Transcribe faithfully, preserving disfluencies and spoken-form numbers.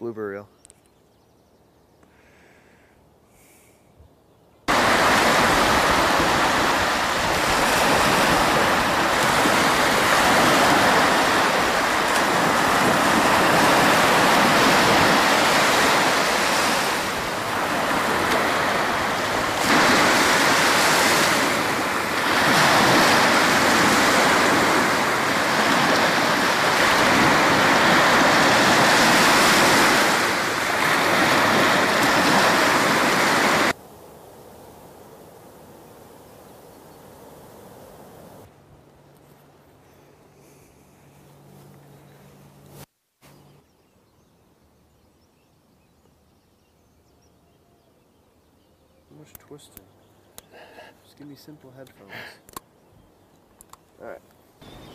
Blooper reel. Much twisting. Just give me simple headphones. All right.